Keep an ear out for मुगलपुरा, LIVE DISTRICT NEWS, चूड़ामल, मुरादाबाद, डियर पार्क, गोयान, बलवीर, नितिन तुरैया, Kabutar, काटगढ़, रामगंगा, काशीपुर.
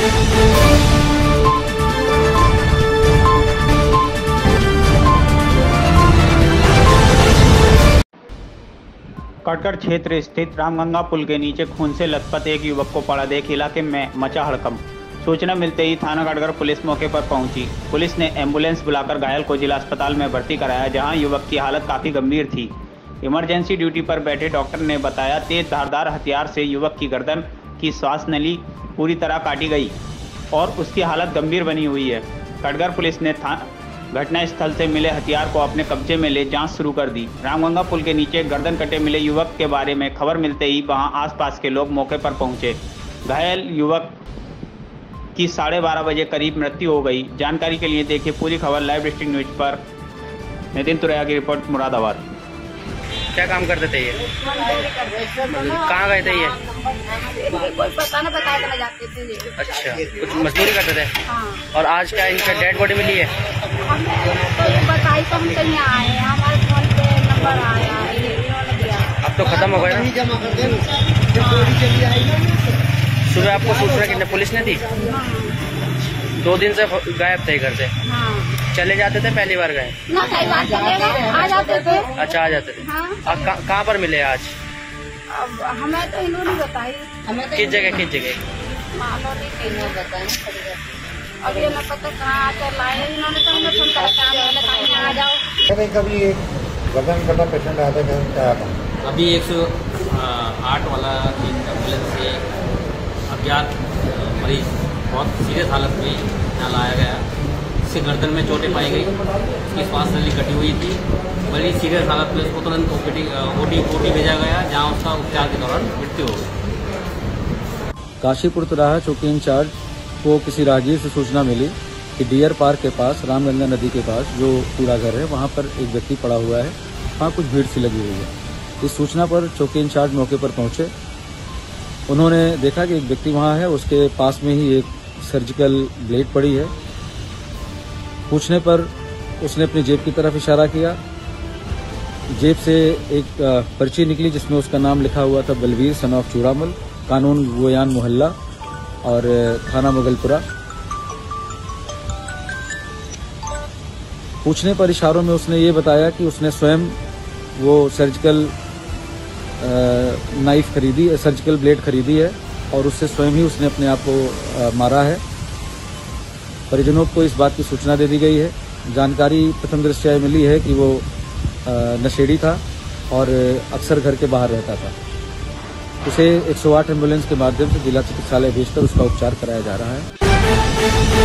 काटगढ़ क्षेत्र स्थित रामगंगा पुल के नीचे खून से लथपथ एक युवक को पड़ा देख इलाके में मचा हड़कंप। सूचना मिलते ही थाना काटगढ़ पुलिस मौके पर पहुंची। पुलिस ने एम्बुलेंस बुलाकर घायल को जिला अस्पताल में भर्ती कराया, जहां युवक की हालत काफी गंभीर थी। इमरजेंसी ड्यूटी पर बैठे डॉक्टर ने बताया, तेज धारदार हथियार से युवक की गर्दन की श्वास नली पूरी तरह काटी गई और उसकी हालत गंभीर बनी हुई है। काटगढ़ पुलिस ने घटनास्थल से मिले हथियार को अपने कब्जे में ले जांच शुरू कर दी। रामगंगा पुल के नीचे गर्दन कटे मिले युवक के बारे में खबर मिलते ही वहां आसपास के लोग मौके पर पहुंचे। घायल युवक की 12:30 बजे करीब मृत्यु हो गई। जानकारी के लिए देखिए पूरी खबर लाइव डिस्ट्रिक्ट न्यूज पर। नितिन तुरैया की रिपोर्ट, मुरादाबाद। क्या काम करते थे ये? कहाँ गए थे ये? अच्छा, कुछ मजदूरी करते थे। और आज क्या इनका डेड बॉडी मिली है? अब तो खत्म हो गया ना? सुबह आपको सूचना कितने पुलिस ने दी? 2 दिन से गायब थे घर से। चले जाते थे? पहली बार गए? ना, कई बार चले गए, आ जाते थे। अच्छा, आ जाते थे। कहाँ पर मिले आज? अब हमें तो इन्होंने बताई। किस जगह? अब ये ना पता कहाँ आकर लाए इन्होंने, तो हमें फोन करके आ जाओ। कभी एक गर्दन कटा पेशेंट आते थे। अभी 108 वाला एम्बुलेंस से अज्ञात मरीज बहुत सीरियस हालत में यहाँ लाया गया। इससे गर्दन में चोटें पाई गई, उसकी श्वास नली कटी हुई थी। बड़ी सीरियस हालत में उसको तुरंत ओटी भेजा गया, जहाँ उसका उपचार के दौरान मृत्यु हो गई। काशीपुर चौराहा चौकी इंचार्ज को किसी राहगीर से सूचना मिली कि डियर पार्क के पास रामगंगा नदी के पास जो कूड़ा घर है, वहाँ पर एक व्यक्ति पड़ा हुआ है, वहाँ कुछ भीड़ सी लगी हुई है। इस सूचना पर चौकी इंचार्ज मौके पर पहुँचे। उन्होंने देखा कि एक व्यक्ति वहाँ है, उसके पास में ही एक सर्जिकल ब्लेड पड़ी है। पूछने पर उसने अपनी जेब की तरफ इशारा किया। जेब से एक पर्ची निकली जिसमें उसका नाम लिखा हुआ था, बलवीर सन ऑफ चूड़ामल, कानून गोयान मोहल्ला और थाना मुगलपुरा। पूछने पर इशारों में उसने ये बताया कि उसने स्वयं वो सर्जिकल नाइफ खरीदी, सर्जिकल ब्लेड खरीदी है और उससे स्वयं ही उसने अपने आप को मारा है। परिजनों को इस बात की सूचना दे दी गई है। जानकारी प्रथम दृष्टया मिली है कि वो नशेड़ी था और अक्सर घर के बाहर रहता था। उसे 108 एम्बुलेंस के माध्यम से जिला चिकित्सालय भेजकर उसका उपचार कराया जा रहा है।